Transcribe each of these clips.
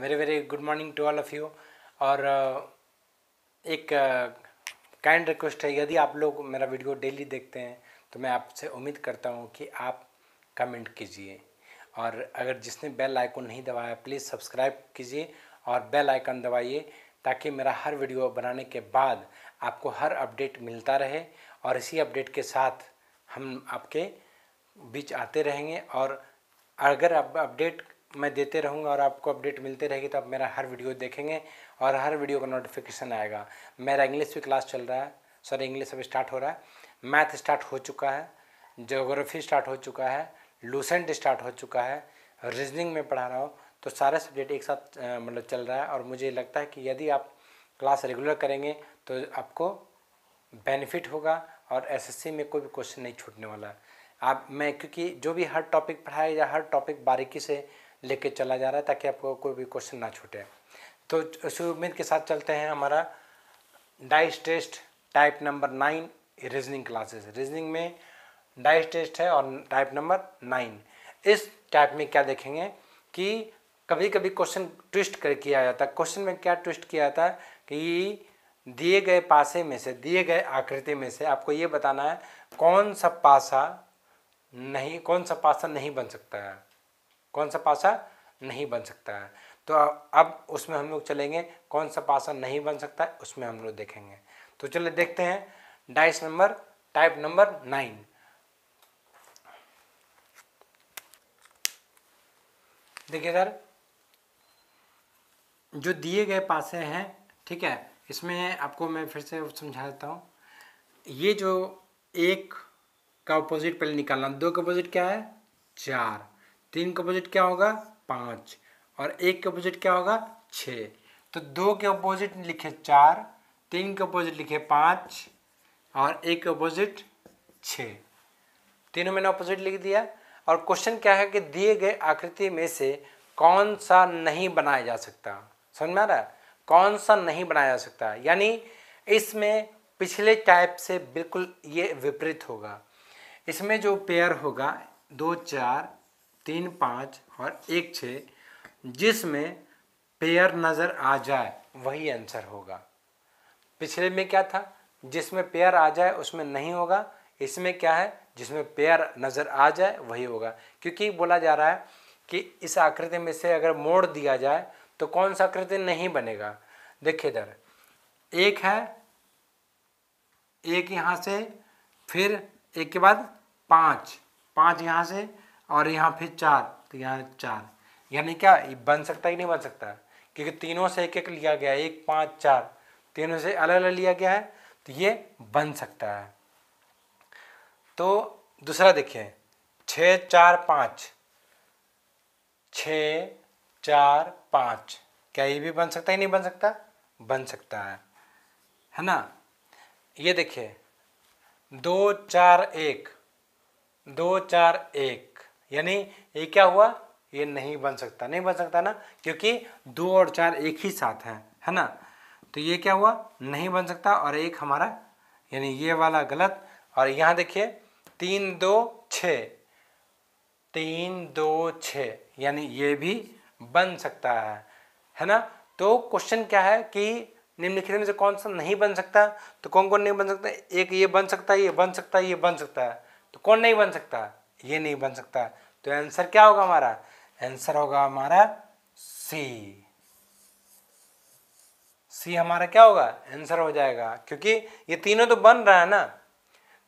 Very very good morning to all of you. और एक kind request है, यदि आप लोग मेरा वीडियो डेली देखते हैं तो मैं आपसे उम्मीद करता हूं कि आप कमेंट कीजिए, और अगर जिसने बेल आइकन नहीं दबाया प्लीज़ सब्सक्राइब कीजिए और बेल आइकन दबाइए ताकि मेरा हर वीडियो बनाने के बाद आपको हर अपडेट मिलता रहे। और इसी अपडेट के साथ हम आपके बीच आते रहेंगे, और अगर आप अपडेट मैं देते रहूँगा और आपको अपडेट मिलते रहेगी तो आप मेरा हर वीडियो देखेंगे और हर वीडियो का नोटिफिकेशन आएगा। मेरा इंग्लिश भी क्लास चल रहा है, सॉरी इंग्लिश अब स्टार्ट हो रहा है, मैथ स्टार्ट हो चुका है, ज्योग्राफी स्टार्ट हो चुका है, लूसेंट स्टार्ट हो चुका है, रीजनिंग में पढ़ा रहा हूँ, तो सारा सब्जेक्ट एक साथ मतलब चल रहा है। और मुझे लगता है कि यदि आप क्लास रेगुलर करेंगे तो आपको बेनिफिट होगा और एसएससी में कोई भी क्वेश्चन नहीं छूटने वाला है। मैं क्योंकि जो भी हर टॉपिक पढ़ाया या हर टॉपिक बारीकी से लेके चला जा रहा है ताकि आपको कोई भी क्वेश्चन ना छूटे। तो उसी उम्मीद के साथ चलते हैं हमारा dice test type number 9 reasoning classes. Reasoning में डाइस टेस्ट है और टाइप नंबर 9। इस टाइप में क्या देखेंगे कि कभी कभी क्वेश्चन ट्विस्ट कर किया जाता है। क्वेश्चन में क्या ट्विस्ट किया जाता है कि दिए गए पासे में से, दिए गए आकृति में से आपको ये बताना है कौन सा पासा नहीं बन सकता है, कौन सा पासा नहीं बन सकता है। तो अब उसमें हम लोग चलेंगे, कौन सा पासा नहीं बन सकता है उसमें हम लोग देखेंगे। तो चलिए देखते हैं डाइस नंबर टाइप नंबर 9। देखिए सर, जो दिए गए पासे हैं, ठीक है, इसमें आपको मैं फिर से समझा देता हूँ। ये जो एक का अपोजिट पहले निकालना, 2 का अपोजिट क्या है 4, 3 का अपोजिट क्या होगा 5, और 1 का अपोजिट क्या होगा 6। तो 2 के अपोजिट लिखे 4, 3 के अपोजिट लिखे 5 और 1 के अपोजिट 6, तीनों मैंने अपोजिट लिख दिया। और क्वेश्चन क्या है कि दिए गए आकृति में से कौन सा नहीं बनाया जा सकता, समझ में आ रहा है, कौन सा नहीं बनाया जा सकता। यानी इसमें पिछले टाइप से बिल्कुल ये विपरीत होगा। इसमें जो पेयर होगा 2 4, 3 5 और 1 6, जिसमें पेयर नज़र आ जाए वही आंसर होगा। पिछले में क्या था, जिसमें पेयर आ जाए उसमें नहीं होगा। इसमें क्या है, जिसमें पेयर नज़र आ जाए वही होगा, क्योंकि बोला जा रहा है कि इस आकृति में से अगर मोड़ दिया जाए तो कौन सा आकृति नहीं बनेगा। देखिए इधर एक है, एक यहाँ से, फिर एक के बाद 5 यहाँ से, और यहाँ फिर 4, तो यहाँ 4। यानी क्या बन सकता है कि नहीं बन सकता है, क्योंकि तीनों से एक एक लिया गया है, 1 5 4 तीनों से अलग अलग लिया गया है, तो ये बन सकता है। तो दूसरा देखिए 6 4 5 6 4 5, क्या ये भी बन सकता है नहीं बन सकता, बन सकता है ना। ये देखिए 2 4 1 2 4 1, यानी ये क्या हुआ, ये नहीं बन सकता, नहीं बन सकता ना, क्योंकि 2 और 4 एक ही साथ है ना। तो ये क्या हुआ, नहीं बन सकता, और 1 हमारा, यानी ये वाला गलत। और यहाँ देखिए 3 2 6 3 2 6, यानी ये भी बन सकता है ना। तो क्वेश्चन क्या है कि निम्नलिखित में से कौन सा नहीं बन सकता, तो कौन कौन नहीं बन सकता, एक ये बन सकता है, ये बन सकता है, ये बन सकता है। तो कौन नहीं बन सकता, ये नहीं बन सकता। तो आंसर क्या होगा हमारा, आंसर होगा हमारा सी हमारा क्या होगा, आंसर हो जाएगा, क्योंकि ये तीनों तो बन रहा है ना।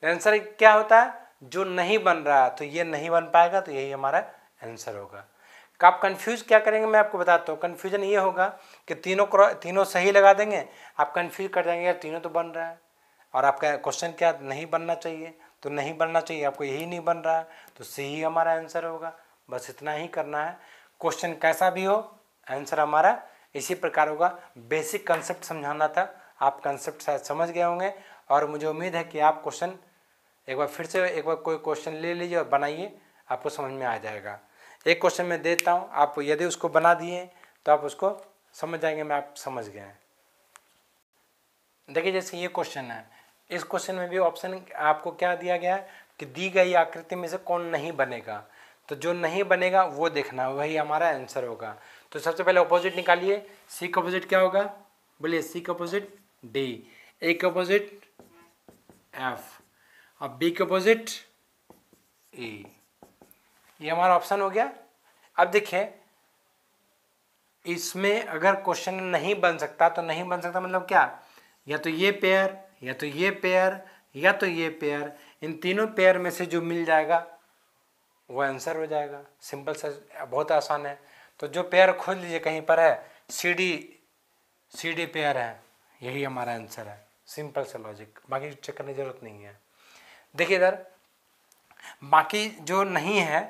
आंसर क्या होता है, जो नहीं बन रहा तो ये नहीं बन पाएगा, तो यही हमारा आंसर होगा। आप कंफ्यूज क्या करेंगे मैं आपको बताता हूँ। कंफ्यूजन ये होगा कि तीनों सही लगा देंगे, आप कंफ्यूज कर जाएंगे, यार तीनों तो बन रहा है, और आपका क्वेश्चन क्या नहीं बनना चाहिए, तो नहीं बनना चाहिए, आपको यही नहीं बन रहा है, तो सी ही हमारा आंसर होगा। बस इतना ही करना है, क्वेश्चन कैसा भी हो आंसर हमारा इसी प्रकार होगा। बेसिक कंसेप्ट समझाना था, आप कंसेप्ट शायद समझ गए होंगे, और मुझे उम्मीद है कि आप क्वेश्चन एक बार कोई क्वेश्चन ले लीजिए और बनाइए, आपको समझ में आ जाएगा। एक क्वेश्चन मैं देता हूँ, आप यदि उसको बना दिए तो आप उसको समझ जाएंगे, मैं आप समझ गए हैं। देखिए जैसे ये क्वेश्चन है, इस क्वेश्चन में भी ऑप्शन आपको क्या दिया गया है कि दी गई आकृति में से कौन नहीं बनेगा, तो जो नहीं बनेगा वो देखना, वही हमारा आंसर होगा। तो सबसे पहले अपोजिट निकालिए, सी का अपोजिट क्या होगा, बोलिए सी का अपोजिट डी, ए का अपोजिट एफ, अब बी का अपोजिट ए। ये हमारा ऑप्शन हो गया। अब देखिए इसमें अगर क्वेश्चन नहीं बन सकता तो नहीं बन सकता मतलब क्या, या तो ये पेयर या तो ये पेयर या तो ये पेयर, इन तीनों पेयर में से जो मिल जाएगा वो आंसर हो जाएगा। सिंपल सा, बहुत आसान है। तो जो पेयर खोज लीजिए कहीं पर है, सी डी पेयर है, यही हमारा आंसर है। सिंपल सा लॉजिक, बाकी चेक करने की ज़रूरत नहीं है। देखिए इधर बाकी जो नहीं है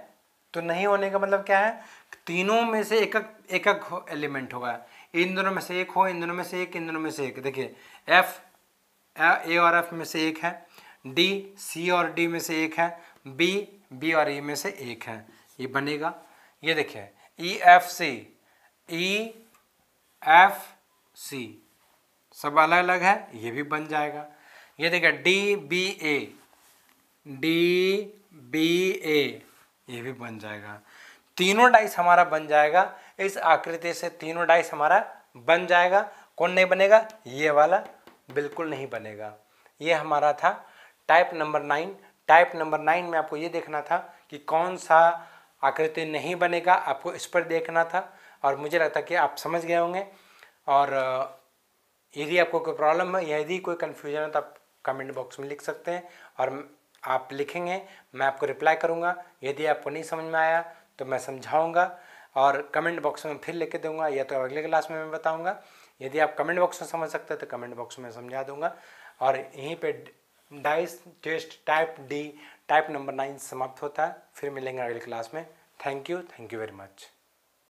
तो नहीं होने का मतलब क्या है, तीनों में से एक एलिमेंट होगा, इन दोनों में से एक हो, इन दोनों में से एक, इन दोनों में से एक। देखिए एफ ए और एफ में से एक है, डी सी और डी में से एक है, बी और ए में से एक है, ये बनेगा। ये देखिए ई एफ सी सब अलग अलग है, ये भी बन जाएगा। ये देखिए डी बी ए ये भी बन जाएगा। तीनों डाइस हमारा बन जाएगा। इस आकृति से तीनों डाइस हमारा बन जाएगा। कौन नहीं बनेगा, ये वाला बिल्कुल नहीं बनेगा। ये हमारा था टाइप नंबर 9। टाइप नंबर 9 में आपको ये देखना था कि कौन सा आकृति नहीं बनेगा, आपको इस पर देखना था। और मुझे लगता है कि आप समझ गए होंगे। और यदि आपको कोई प्रॉब्लम है, यदि कोई कन्फ्यूजन है तो आप कमेंट बॉक्स में लिख सकते हैं और आप लिखेंगे, मैं आपको रिप्लाई करूँगा। यदि आपको नहीं समझ में आया तो मैं समझाऊँगा और कमेंट बॉक्स में फिर लेके दूँगा, या तो अगले क्लास में मैं बताऊँगा। यदि आप कमेंट बॉक्स में समझ सकते हैं तो कमेंट बॉक्स में समझा दूँगा। और यहीं पे डाइस टेस्ट टाइप नंबर 9 समाप्त होता है। फिर मिलेंगे अगली क्लास में। Thank you very much.